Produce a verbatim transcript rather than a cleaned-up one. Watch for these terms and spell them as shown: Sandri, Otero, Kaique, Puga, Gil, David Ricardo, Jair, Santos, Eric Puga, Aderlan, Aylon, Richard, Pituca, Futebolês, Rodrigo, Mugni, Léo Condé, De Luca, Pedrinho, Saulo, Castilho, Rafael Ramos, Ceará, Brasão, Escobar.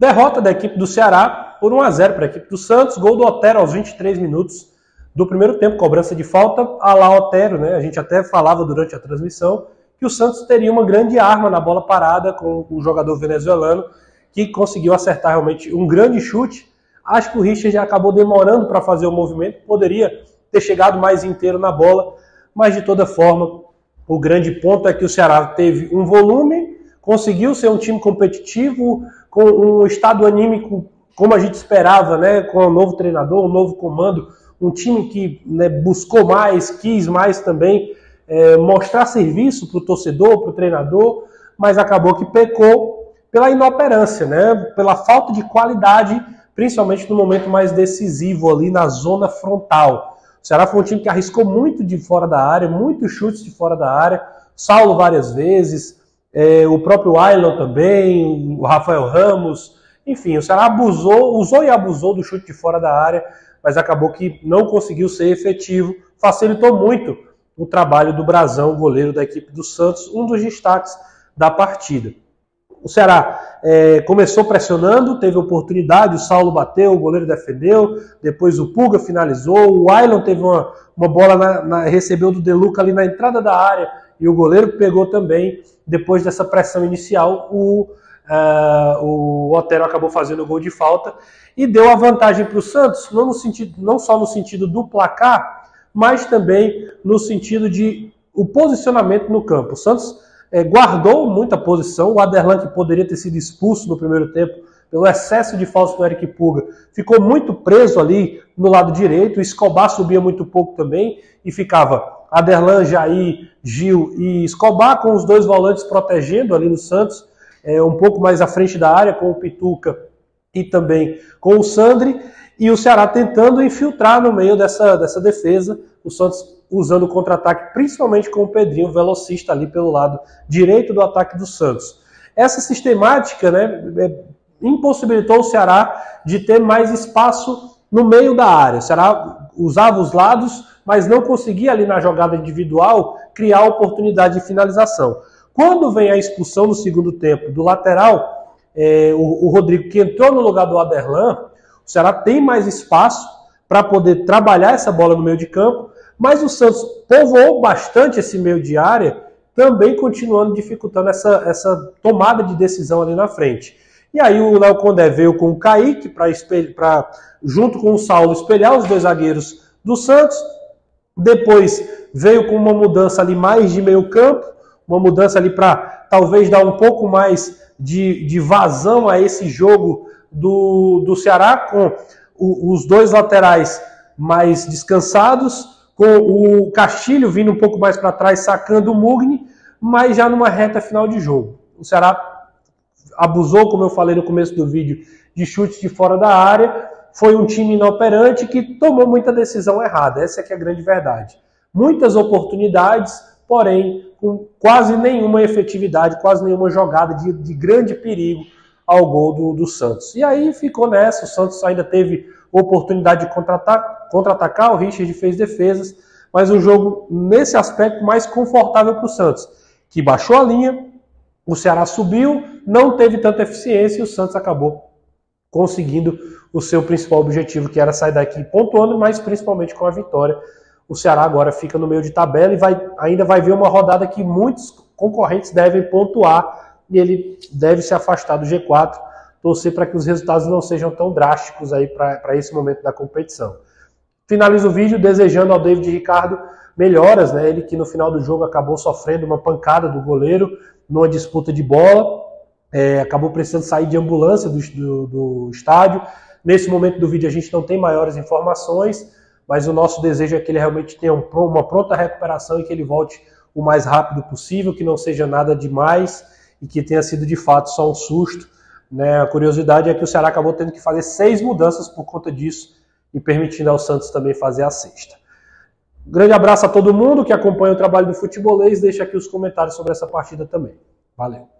Derrota da equipe do Ceará por um a zero para a equipe do Santos. Gol do Otero aos vinte e três minutos do primeiro tempo. Cobrança de falta à la Otero, né? A gente até falava durante a transmissão que o Santos teria uma grande arma na bola parada com o jogador venezuelano, que conseguiu acertar realmente um grande chute. Acho que o Richard já acabou demorando para fazer o movimento, poderia ter chegado mais inteiro na bola, mas de toda forma, o grande ponto é que o Ceará teve um volume, conseguiu ser um time competitivo, com um estado anímico como a gente esperava, né? Com um novo treinador, um novo comando, um time que, né, buscou mais, quis mais também, é, mostrar serviço para o torcedor, para o treinador, mas acabou que pecou pela inoperância, né? Pela falta de qualidade, principalmente no momento mais decisivo ali na zona frontal. O Ceará foi um time que arriscou muito de fora da área, muitos chutes de fora da área, Saulo várias vezes, é, o próprio Aylon também, o Rafael Ramos, enfim, o Ceará abusou, usou e abusou do chute de fora da área, mas acabou que não conseguiu ser efetivo, facilitou muito o trabalho do Brasão, goleiro da equipe do Santos, um dos destaques da partida. O Ceará é, começou pressionando, teve oportunidade, o Saulo bateu, o goleiro defendeu, depois o Puga finalizou, o Aylon teve uma, uma bola, na, na, recebeu do De Luca ali na entrada da área e o goleiro pegou também. Depois dessa pressão inicial, o, uh, o Otero acabou fazendo o gol de falta e deu a vantagem para o Santos, não, no sentido, não só no sentido do placar, mas também no sentido de o posicionamento no campo. O Santos É, guardou muita posição, o Aderlan, que poderia ter sido expulso no primeiro tempo pelo excesso de faltas do Eric Puga, ficou muito preso ali no lado direito, o Escobar subia muito pouco também e ficava Aderlan, Jair, Gil e Escobar com os dois volantes protegendo ali no Santos, é, um pouco mais à frente da área com o Pituca e também com o Sandri, e o Ceará tentando infiltrar no meio dessa, dessa defesa, o Santos usando o contra-ataque, principalmente com o Pedrinho, velocista ali pelo lado direito do ataque do Santos. Essa sistemática, né, impossibilitou o Ceará de ter mais espaço no meio da área. O Ceará usava os lados, mas não conseguia ali na jogada individual criar oportunidade de finalização. Quando vem a expulsão no segundo tempo do lateral, é, o, o Rodrigo, que entrou no lugar do Aderlan, o Ceará tem mais espaço para poder trabalhar essa bola no meio de campo, mas o Santos povoou bastante esse meio de área, também continuando dificultando essa, essa tomada de decisão ali na frente. E aí o Léo Condé veio com o Kaique, para junto com o Saulo, espelhar os dois zagueiros do Santos. Depois veio com uma mudança ali mais de meio campo, uma mudança ali para talvez dar um pouco mais de, de vazão a esse jogo do, do Ceará, com o, os dois laterais mais descansados, com o Castilho vindo um pouco mais para trás, sacando o Mugni, mas já numa reta final de jogo. O Ceará abusou, como eu falei no começo do vídeo, de chutes de fora da área, foi um time inoperante que tomou muita decisão errada, essa é que é a grande verdade. Muitas oportunidades, porém, com quase nenhuma efetividade, quase nenhuma jogada de, de grande perigo ao gol do, do Santos. E aí ficou nessa, o Santos ainda teve oportunidade de contra-atacar, o Richard fez defesas, mas um jogo nesse aspecto mais confortável para o Santos, que baixou a linha, o Ceará subiu, não teve tanta eficiência e o Santos acabou conseguindo o seu principal objetivo, que era sair daqui pontuando, mas principalmente com a vitória. O Ceará agora fica no meio de tabela e vai, ainda vai ver uma rodada que muitos concorrentes devem pontuar e ele deve se afastar do G quatro, torcer para que os resultados não sejam tão drásticos aí para esse momento da competição. Finalizo o vídeo desejando ao David Ricardo melhoras, né? Ele que no final do jogo acabou sofrendo uma pancada do goleiro numa disputa de bola, é, acabou precisando sair de ambulância do, do, do estádio. Nesse momento do vídeo a gente não tem maiores informações, mas o nosso desejo é que ele realmente tenha um, uma pronta recuperação e que ele volte o mais rápido possível, que não seja nada demais e que tenha sido de fato só um susto. Né, a curiosidade é que o Ceará acabou tendo que fazer seis mudanças por conta disso e permitindo ao Santos também fazer a sexta. Um grande abraço a todo mundo que acompanha o trabalho do Futebolês. Deixa aqui os comentários sobre essa partida também. Valeu!